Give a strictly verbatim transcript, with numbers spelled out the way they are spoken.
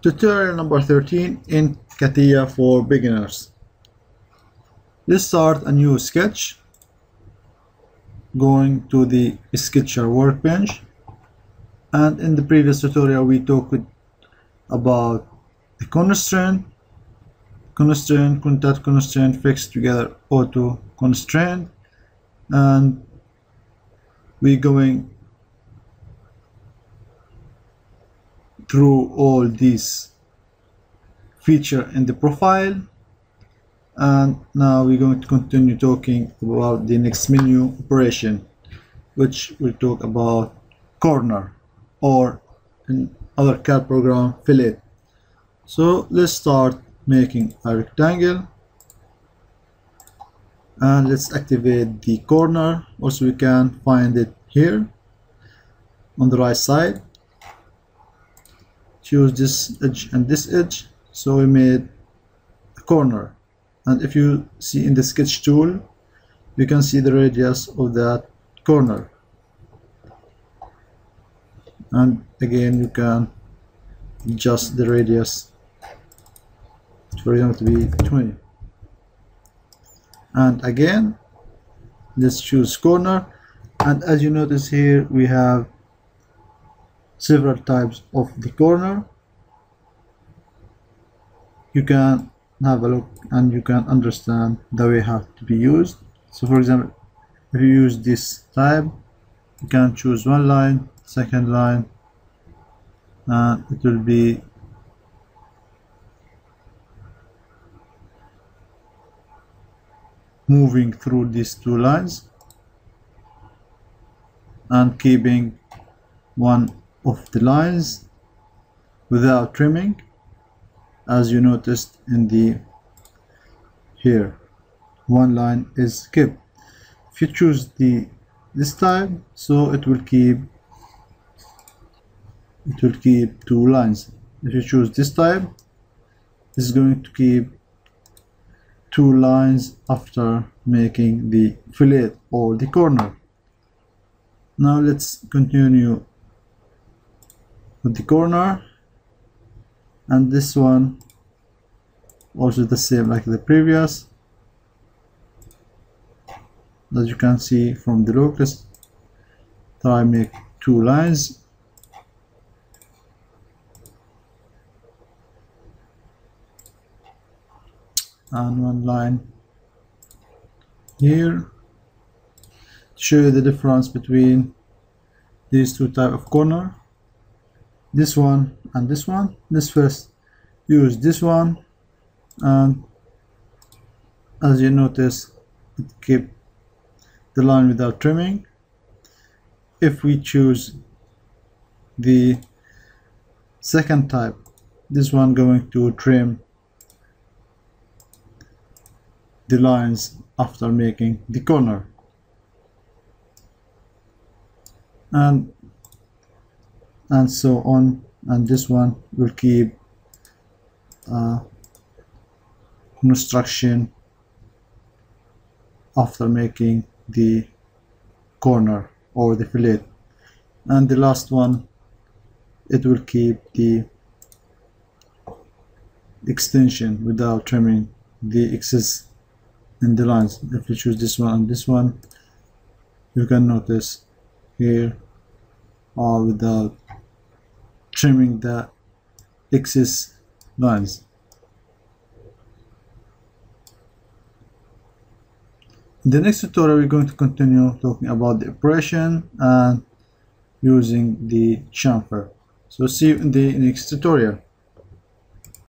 Tutorial number thirteen in CATIA for beginners. Let's start a new sketch. Going to the Sketcher workbench, and in the previous tutorial we talked about the constraint, constraint, contact constraint, fixed together, auto constraint, and we're going through all these features in the profile. And now we're going to continue talking about the next menu operation, which will talk about corner, or in other C A D program, fillet. So let's start making a rectangle, and let's activate the corner. Also we can find it here on the right side. Choose this edge and this edge, so we made a corner. And if you see in the sketch tool, you can see the radius of that corner, and again you can adjust the radius, for example, to be twenty. And again, let's choose corner, and as you notice here we have several types of the corner. You can have a look and you can understand the way how to be used. So for example, if you use this type, you can choose one line, second line, and it will be moving through these two lines and keeping one of the lines without trimming, as you noticed in the here one line is kept. If you choose the this type, so it will keep it will keep two lines. If you choose this type, it's going to keep two lines after making the fillet or the corner. Now let's continue with the corner, and this one also the same like the previous, as you can see from the look. Let's try make two lines, and one line here to show you the difference between these two type of corner, this one and this one. Let's first use this one, and as you notice it keep the line without trimming. If we choose the second type, this one going to trim the lines after making the corner. And and so on, and this one will keep uh, construction after making the corner or the fillet. And the last one, it will keep the extension without trimming the excess in the lines. If you choose this one and this one, you can notice here are without trimming the excess lines. In the next tutorial we're going to continue talking about the operation and using the chamfer. So see you in the next tutorial.